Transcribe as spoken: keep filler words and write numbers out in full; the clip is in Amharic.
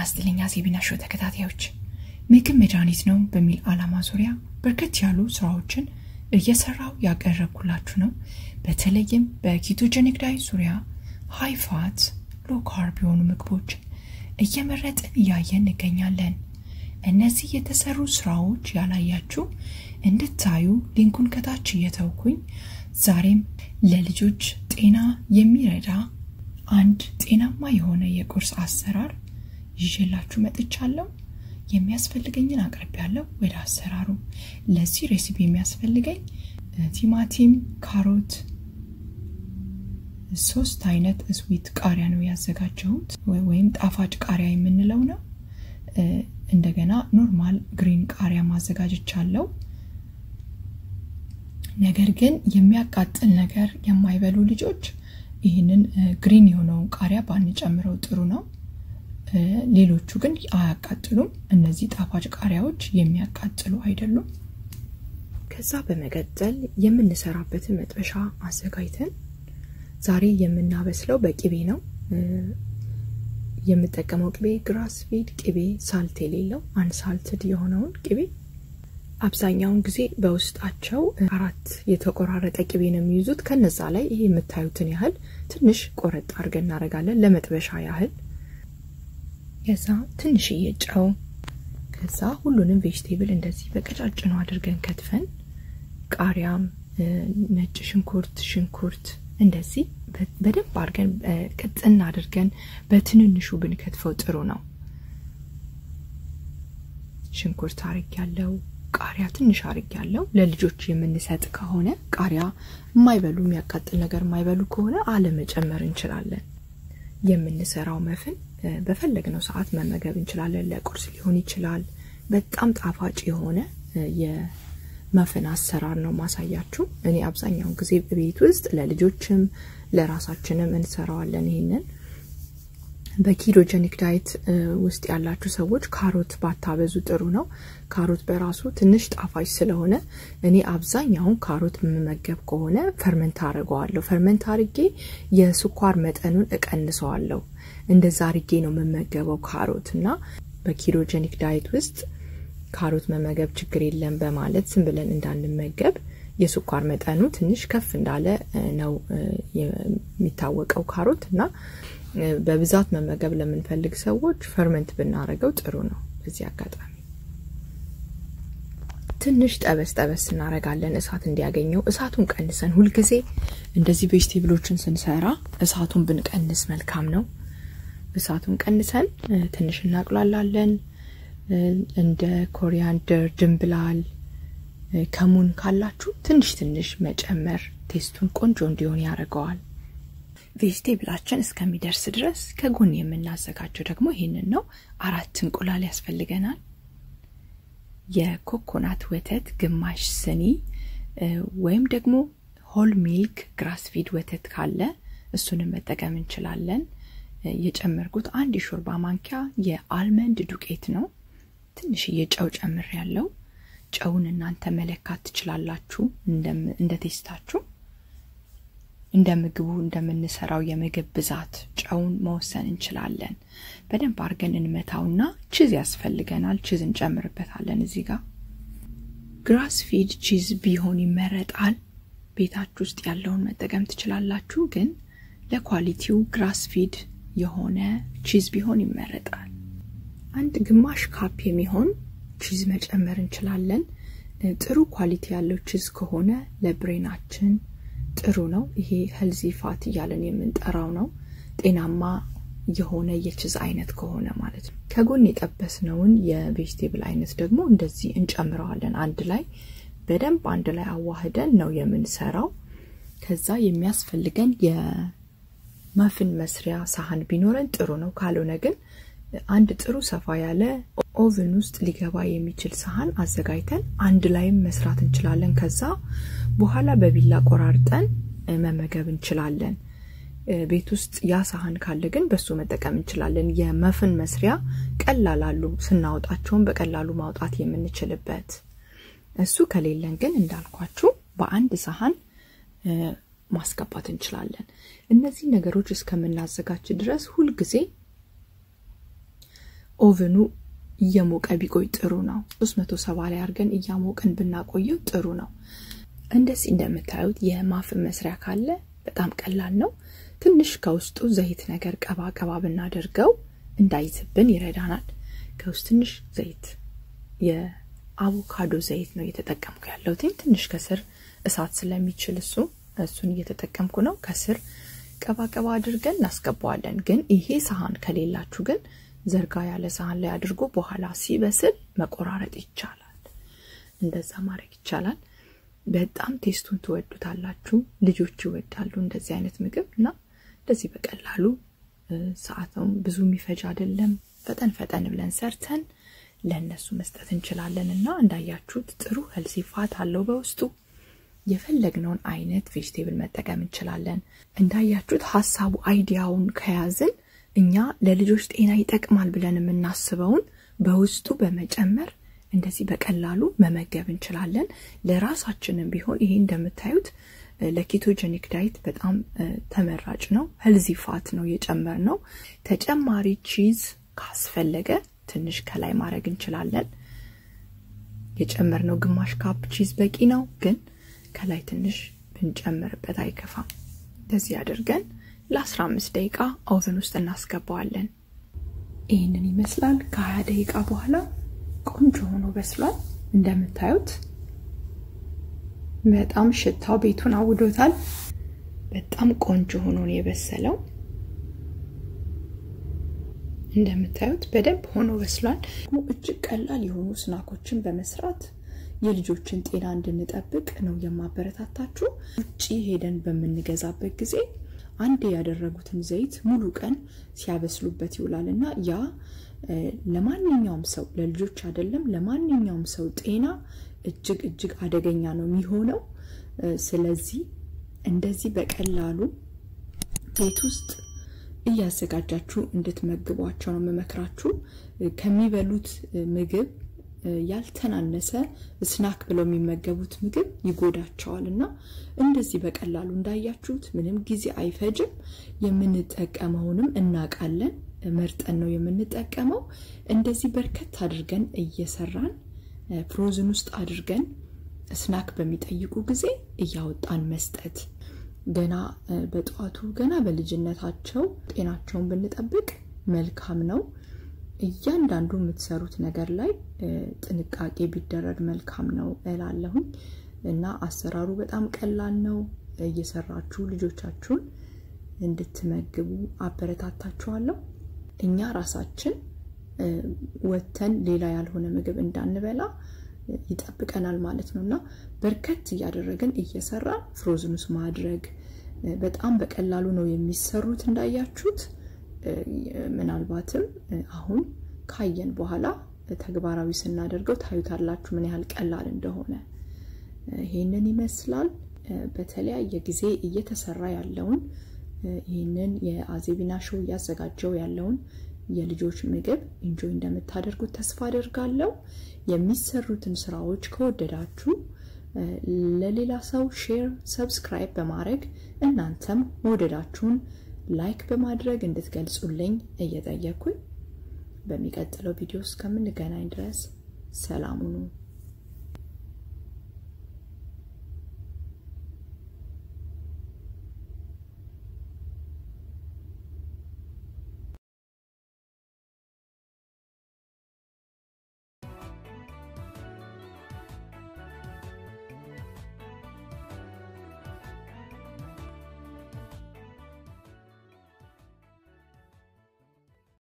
ጤናስጥልኝ አዜቢና ሾው ተከታታዮች ምግብ መድኃኒት ነው በሚል አላማ ዙሪያ በርከት ያሉ ስራዎችን እየሰራው ያቀረብኩላችሁ ነው በተለይም በኪቶጀኒክ ዳይት ዙሪያ ሃይ ፋት ሎ ካርብ የሆኑ ምግቦች እየመረጥን ያየን እንገኛለን እነዚህ የተሰሩ ስራዎች ያላያችሁ እንድታዩ ሊንኩን ከታች እየተውኩኝ ዛሬም ለልጆች ጤና የሚረዳ አንድ ጤናማ የሆነ የቁርስ አሰራር ይዤላችሁ መጥቻለሁ የሚያስፈልገኝን አቀርባለሁ ወደ አሰራሩ ለዚህ ሬሲፒ የሚያስፈልገኝ ቲማቲም ካሮት ሶስት አይነት ስዊት ቃሪያ ነው ያዘጋጀሁት ወይም ጣፋጭ ቃሪያ የምንለው ነው እንደገና ኖርማል ግሪን ቃሪያ ማዘጋጅቻለሁ ነገር ግን የሚያቃጥል ነገር የማይበሉ ልጆች ይሄንን ግሪን የሆነውን ቃሪያ ባንጨምረው ጥሩ ነው ሌሎቹ ግን አያቃጥሉም እነዚህ ጣፋጭ ቃሪያዎች የሚያቃጥሉ አይደሉም ከዛ በመቀጠል የምንሰራበት መጥበሻ አዘጋጅተን ዛሬ የምናበስለው በቂቤ ነው የምጠቀመው ቅቤ ግራስ ፊድ ቅቤ ሳልት የሌለው አንሳልትድ የሆነው ቅቤ አብዛኛው ጊዜ በውስጣቸው አራት የተቆራረጠ ቅቤ ነው የሚይዙት ከነዛ ላይ ይሄ የምታዩትን ያህል ትንሽ ቆረጥ አድርገን እናረጋለን ለመጥበሻ ያህል ከዛ ትንሽ የጨው ከዛ ሁሉንም ቬጅቴብል እንደዚህ በቀጫጭኑ አድርገን ከትፈን ቃሪያም ነጭ ሽንኩርት ሽንኩርት እንደዚህ በደንብ አድርገን ቀጥና አድርገን በትንንሹ ብንከትፈው ጥሩ ነው ሽንኩርት አርጋለው ቃሪያ ትንሽ አርጋለው ለልጆች የምንሰጥ ከሆነ ቃሪያ የማይበሉ የሚያቃጥል ነገር የማይበሉ ከሆነ አለመጨመር እንችላለን የምንሰራው መፍን በፈለግነው ሰዓት መመገብ እንችላለን ለቁርስ ሊሆን ይችላል በጣም ጣፋጭ የሆነ የመፍን አሰራር ነው ማሳያችሁ እኔ አብዛኛው ጊዜ በቤት ውስጥ ለልጆችም ለራሳችንም እንሰራዋለን ይሄንን በኪቶጀኒክ ዳይት ውስጥ ያላችሁ ሰዎች ካሮት ባታበዙ ጥሩ ነው ካሮት በራሱ ትንሽ ጣፋጭ ስለሆነ እኔ አብዛኛው ካሮት መመገብ ከሆነ ፈርመንት አረጋዋለሁ ፈርመንት አርጌ የስኳር መጠኑን እቀንሰዋለሁ እንደዛ አርጌ ነው መመገበው ካሮትና በኪቶጀኒክ ዳይት ውስጥ ካሮት መመገብ ችግር የለም በማለት ዝም ብለን እንዳንመገብ የስኳር መጠኑ ትንሽ ከፍ እንዳለ ነው የሚታወቀው ካሮትና በብዛት መመገብ ለምንፈልግ ሰዎች ፈርመንት ብናረጋው ጥሩ ነው በዚህ አጋጣሚ ትንሽ ጠበስ ጠበስ እናረጋለን እሳት እንዲያገኘው እሳቱን ቀንሰን ሁሉ ጊዜ እንደዚህ ቬጅቴብሎችን ስንሰራ እሳቱን ብንቀንስ መልካም ነው እሳቱን ቀንሰን ትንሽ እናቆላላለን እንደ ኮሪያንደር ድንብላል ከሙን ካላችሁ ትንሽ ትንሽ መጨመር ቴስቱን ቆንጆ እንዲሆን ያረጋዋል ቬጅቴብላችን እስከሚደርስ ድረስ ከጎን የምናዘጋጀው ደግሞ ይሄንን ነው አራት እንቁላል ያስፈልገናል የኮኮናት ወተት ግማሽ ስኒ ወይም ደግሞ ሆል ሚልክ ግራስ ፊድ ወተት ካለ እሱንም መጠቀም እንችላለን የጨመርኩት አንድ ሾርባ ማንኪያ የአልመንድ ዱቄት ነው ትንሽ የጨው ጨምር ያለው ጨውን እናንተ መለካት ትችላላችሁ እንደ እንደ ቴስታችሁ እንደምግቡ እንደምንሰራው የምግብ ብዛት ጨውን መወሰን እንችላለን በደንብ አርገን እንመታውና ቺዝ ያስፈልገናል ቺዝ እንጨምርበታለን እዚህ ጋር ግራስ ፊድ ቺዝ ቢሆን ይመረጣል ቤታችሁ ውስጥ ያለውን መጠቀም ትችላላችሁ ግን ለኳሊቲው ግራስ ፊድ የሆነ ቺዝ ቢሆን ይመረጣል አንድ ግማሽ ካፕ የሚሆን ቺዝ መጨመር እንችላለን ጥሩ ኳሊቲ ያለው ቺዝ ከሆነ ለብሬናችን ጥሩ ነው ይሄ ሄልዚ ፋት ያለን የምንጠራው ነው ጤናማ የሆነ የቺዝ አይነት ከሆነ ማለት ነው ከጎን የጠበስነውን የቬጅቴብል አይነት ደግሞ እንደዚህ እንጨምራለን አንድ ላይ በደንብ አንድ ላይ አዋህደን ነው የምንሰራው ከዛ የሚያስፈልገን የማፍን መስሪያ ሳህን ቢኖረን ጥሩ ነው ካልሆነ ግን አንድ ጥሩ ሰፋ ያለ ኦቨን ውስጥ ሊገባ የሚችል ሳህን አዘጋጅተን አንድ ላይ መስራት እንችላለን ከዛ በኋላ በቢላ ቆራርጠን መመገብ እንችላለን ቤት ውስጥ ያ ሳህን ካለ ግን በሱ መጠቀም እንችላለን የማፍን መስሪያ ቀላላሉ ስናወጣቸውን በቀላሉ ማውጣት የምንችልበት እሱ ከሌለን ግን እንዳልኳችሁ በአንድ ሳህን ማስቀባት እንችላለን እነዚህ ነገሮች እስከምናዘጋጅ ድረስ ሁሉ ጊዜ ovenu iyamoke bigoy tiru now. three seventy ላይ አርገን iyamoken ብናቆየው tiru ነው. እንደዚህ እንደምታዩት የማፍን መስሪያ ካለ በጣም ቀላል ነው. ትንሽ ከውስጡ ዘይት ነገር ቀባ ቀባ ብናደርገው እንዳይዝብን ይረዳናል. ከውስጥ ትንሽ ዘይት የአቮካዶ ዘይት ነው እየተጠቀምኩ ያለው. ትንሽ ከስር እሳት ስለሚችል እሱ እሱን እየተጠቀምኩ ነው. ከስር ቀባ ቀባ አድርገን እናስቀባለን። ግን ይሄ ሳህን ከሌላችሁ ግን ዘርጋ ያለ ሳህን ላይ አድርጎ በኋላ ሲበስል መቆራረጥ ይቻላል። እንደዛ ማድረግ ይቻላል። በጣም ቴስቱን ትወዱታላችሁ። ልጆች ይወዳሉ እንደዚህ አይነት ምግብና እንደዚህ በቀላሉ ሰዓቱን ብዙ የሚፈጅ አይደለም። ፈጠን ፈጠን ብለን ሰርተን ለነሱ መስጠት እንችላለንና እንዳያችሁት ጥሩ ሄልዚ ፋት አለው በውስጡ። የፈለግነውን አይነት ቬጂቴብል መጠቀም እንችላለን። እንዳያችሁት ሐሳቡ አይዲያውን ከያዝን እኛ ለልጆች ጤና ይጠቅማል ብለን እናስበውን በውስጡ በመጨመር እንደዚህ በቀላሉ መመገብ እንችላለን። ለራሳችንም ቢሆን ይሄ እንደምታዩት ለኬቶጀኒክ ዳይት በጣም ተመራጭ ነው። ሄልዚ ፋት ነው የጨመርነው። ተጨማሪ ቺዝ ካስፈለገ ትንሽ ከላይ ማድረግ እንችላለን። የጨመርነው ግማሽ ካፕ ቺዝ በቂ ነው። ግን ከላይ ትንሽ ብንጨምርበት አይከፋም። እንደዚህ አድርገን ለ15 ደቂቃ ኦቨን ውስጥ እናስገባዋለን። ይሄንን ይመስላል። ከ20 ደቂቃ በኋላ ቆንጆ ሆኖ በስሏል። እንደምታዩት በጣም ሽታው ቤቱን አውዶታል። በጣም ቆንጆ ሆኖ ነው የበሰለው። እንደምታዩት በደንብ ሆኖ በስሏል። እጅግ ቀላል የሆኑ ስናኮችን በመስራት የልጆችን ጤና እንድንጠብቅ ነው የማበረታታችሁ። እጪ ሄደን በመንገዛበት ጊዜ አንዴ ያደረጉትን ዘይት ሙሉ ቀን ሲያበስሉበት ይውላልና ያ ለማንኛውም ሰው ለልጆች አይደለም ለማንኛውም ሰው ጤና እጅግ እጅግ አደገኛ ነው የሚሆነው። ስለዚህ እንደዚህ በቀላሉ ቤት ውስጥ እያዘጋጃችሁ እንድትመግቧቸው ነው መመክራችሁ። ከሚበሉት ምግብ ያልተናነሰ ስናክ ብለው የሚመገቡት ምግብ ይጎዳቸዋልና እንደዚህ በቀላሉ እንዳያችሁት ምንም ጊዜ አይፈጅም። የምንጠቀመውንም እናቃለን መርጠን ነው የምንጠቀመው። እንደዚህ በርከት አድርገን እየሰራን ፍሮዝን ውስጥ አድርገን ስናክ በሚጠይቁ ጊዜ እያወጣን መስጠት ገና በጧቱ ገና በልጅነታቸው ጤናቸውን ብንጠብቅ መልካም ነው። እያንዳንዱ የምትሰሩት ነገር ላይ ጥንቃቄ ቢደረግ መልካም ነው እላለሁ። እና አሰራሩ በጣም ቀላል ነው። እየሰራችሁ ልጆቻችሁን እንድትመግቡ አበረታታችኋለሁ። እኛ ራሳችን ወተን ሌላ ያልሆነ ምግብ እንዳንበላ ይጠብቀናል ማለት ነውና በርከት ያደረገን እየሰራ ፍሮዝኑስ ማድረግ በጣም በቀላሉ ነው የሚሰሩት። እንዳያችሁት ምናልባትም አሁን ካየን በኋላ ተግባራዊ ስናደርገው ታዩታላችሁ ምን ያህል ቀላል እንደሆነ። ይሄንን ይመስላል። በተለያየ ጊዜ እየተሰራ ያለውን ይሄንን የአዜቢና ሾው ያዘጋጀው ያለውን የልጆች ምግብ ኢንጆይ እንደምታደርጉት ተስፋ አደርጋለሁ። የሚሰሩትን ስራዎች ከወደዳችሁ ለሌላ ሰው ሼር፣ ሰብስክራይብ በማድረግ እናንተም ወደዳችሁን ላይክ በማድረግ እንድትገልጹልኝ እየጠየኩኝ በሚቀጥለው ቪዲዮ እስከምንገናኝ ድረስ ሰላም ሁኑ።